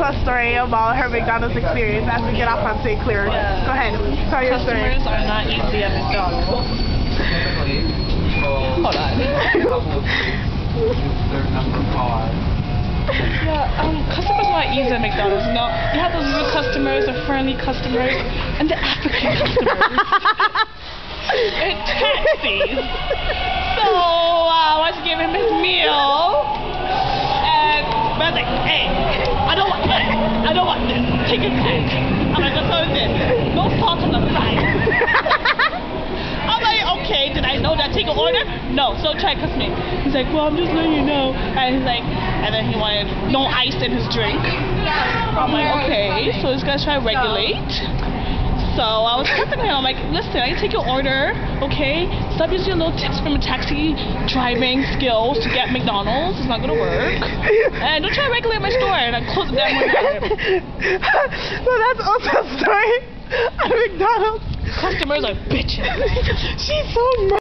us a story about her McDonald's experience as we get off on St. Clair. Go ahead, tell your story. Customers are not easy at McDonald's. Hold on. Yeah, customers are not easy at McDonald's. No, you have those good customers, the friendly customers, and the African customers. And taxis. So I just gave him his meal. I was like, hey, I don't want this. I don't want this. Take it back. I'm like, that's all it is. No salt on the side. I'm like, okay, did I know that? Take an order? No, so try cuss me. He's like, well, I'm just letting you know. And he's like, and then he wanted no ice in his drink. I'm like, okay, so this guy's trying to regulate. So I was helping him. I'm like, listen, I can take your order, okay? Stop using your little tips from taxi driving skills to get McDonald's. It's not gonna work. And don't try to regulate my store. And I closed it down. So that's also a story at McDonald's. Customers are bitches. She's so mad.